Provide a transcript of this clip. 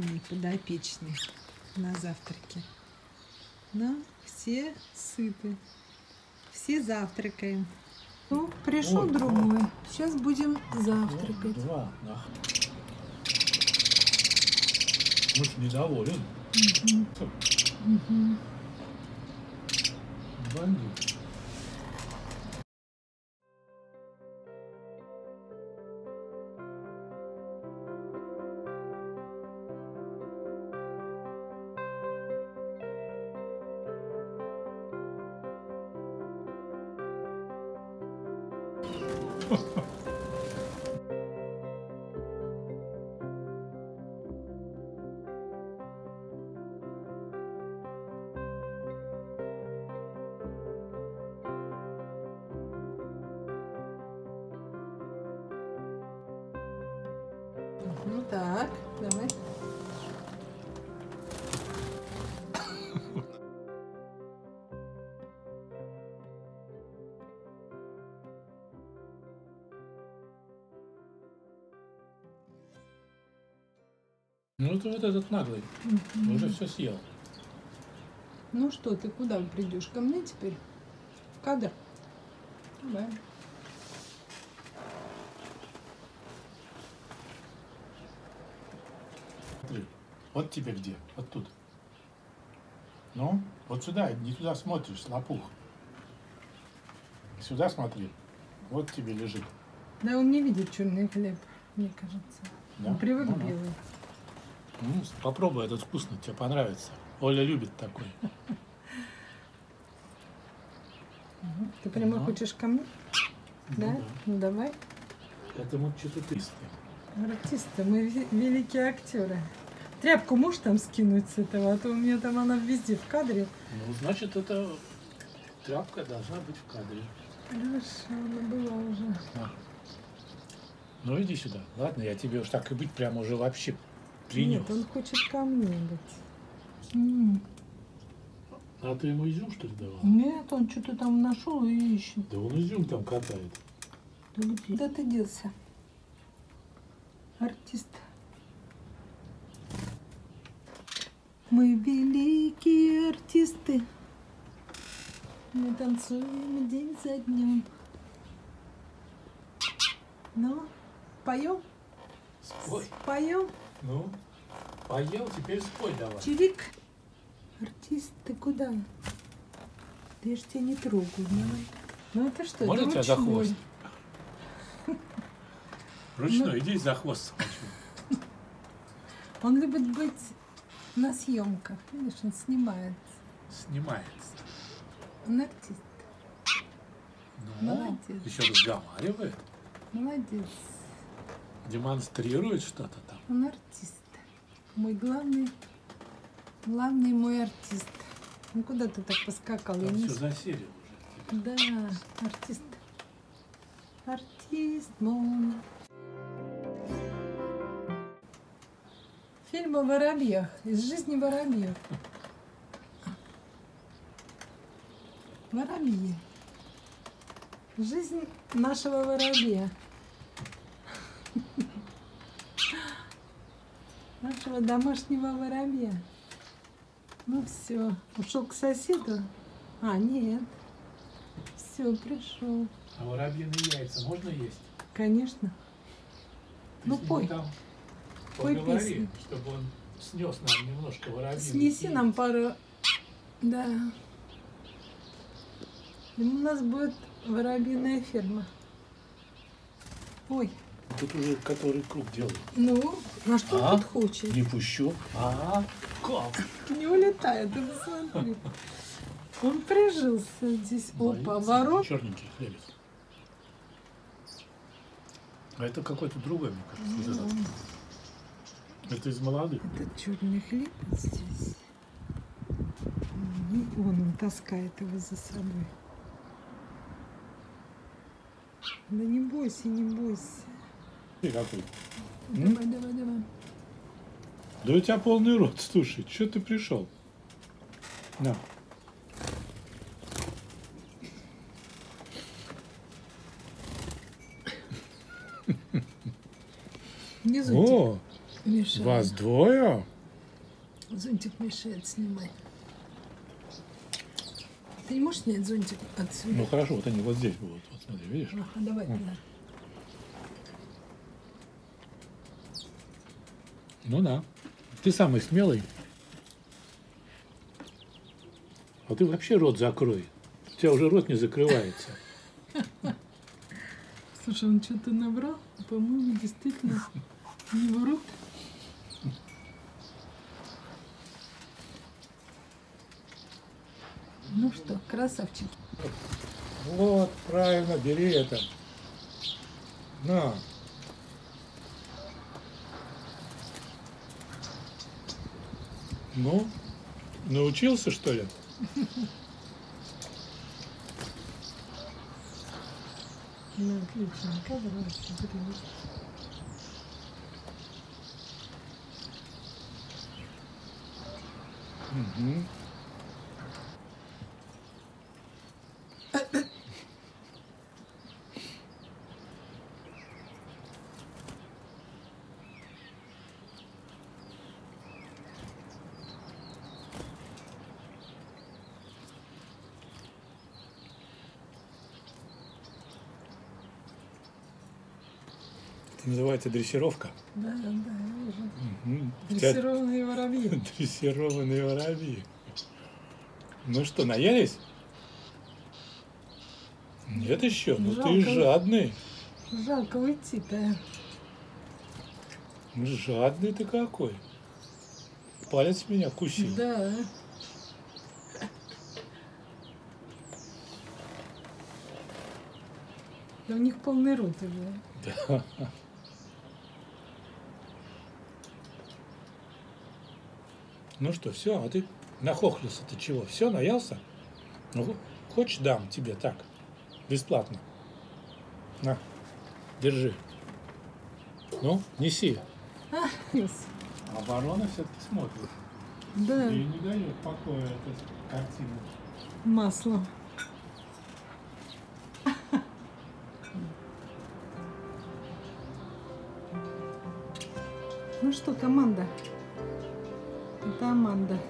мои подопечные на завтраке. Но все сыты, все завтракаем. Ну, пришел другой. Сейчас будем завтракать. Да. Муж недоволен. Бандит. Ну так, давай. Ну, это вот этот наглый. Уже все съел. Ну что, ты куда придешь? Ко мне теперь? В кадр? Давай. Смотри, вот тебе где? Вот тут. Ну, вот сюда, не туда смотришь, лопух. Сюда смотри. Вот тебе лежит. Да, он не видит черный хлеб, мне кажется. Да? Он привык к белому. Ну, попробуй, этот вкусный, тебе понравится. Оля любит такой. Ты прямо хочешь ко мне? Да? Ну давай. Это мы чисто. Артисты, мы великие актеры. Тряпку можешь там скинуть с этого, а то у меня там она везде в кадре. Ну, значит, эта тряпка должна быть в кадре. Хорошо, она была уже. Ну иди сюда. Ладно, я тебе уж так и быть прямо уже вообще. Принес. Нет, он хочет ко мне быть. А ты ему изюм, что ли, давала? Нет, он что-то там нашел и ищет. Да он изюм там катает. Да куда ты делся? Артист. Мы великие артисты. Мы танцуем день за днем. Ну, поем? Спой. Споем? Ну, поел, теперь спой давай. Чирик. Артист, ты куда? Да я ж тебя не трогаю, давай. Ну это что, можно тебя за хвост? Ручной, иди за хвост хочу. Он любит быть на съемках, видишь, он снимается. Снимается. Он артист. Ну, молодец. Еще разговаривает. Молодец. Демонстрирует что-то там. Он артист. Мой главный мой артист. Ну куда ты так поскакал? Там все засели уже. Да, артист. Артист мой. Фильм о воробьях. Из жизни воробьев. Воробьи. Жизнь нашего воробья. Нашего домашнего воробья. Ну все, ушел к соседу? А, нет. Все, пришел. А воробьиные яйца можно есть? Конечно. Ты ну пой. Там поговори, песню. Чтобы он снес нам немножко воробьиных. Снеси яиц. Нам пару. Да. И у нас будет воробьиная ферма. Ой. Тут уже который круг делает. Ну, на что тут хочет? Не пущу. Как? Не улетает, ты посмотри. Он прижился здесь. Опа, ворот. Черненький хлебец. А это какой-то другой, мне кажется. Это из молодых. Это черный хлеб здесь. И он таскает его за собой. Да не бойся, не бойся. Какой? Давай, давай. Да у тебя полный рот, слушай, что ты пришел? На. Внизу. О, Мешает. Вас двое? Зонтик мешает снимать. Ты не можешь снять зонтик отсюда? Ну хорошо, вот они вот здесь будут. Вот смотри, видишь? Ага, давай туда. Ну да. Ты самый смелый. А ты вообще рот закрой. У тебя уже рот не закрывается. Слушай, он что-то набрал, по-моему, действительно не вру. Ну что, красавчик. Вот, правильно, бери это. На. Ну, научился, что ли? Ну, отлично. Угу. Называется дрессировка. Да, да, я вижу. Угу. Дрессированные воробьи. Дрессированные воробьи. Ну что, наелись? Нет еще, ну ты жадный. Жалко уйти-то. Жадный ты какой. Палец меня кусил. Да. Да у них полный рот уже. Да. Ну что, все, а ты нахохлился, ты чего? Все, наелся? Ну, хочешь, дам тебе так, бесплатно. На, держи. Ну, неси. А ворона все-таки смотрит. Да. И не дает покоя эта картина. Масло. Ну что, команда? Это Аманда.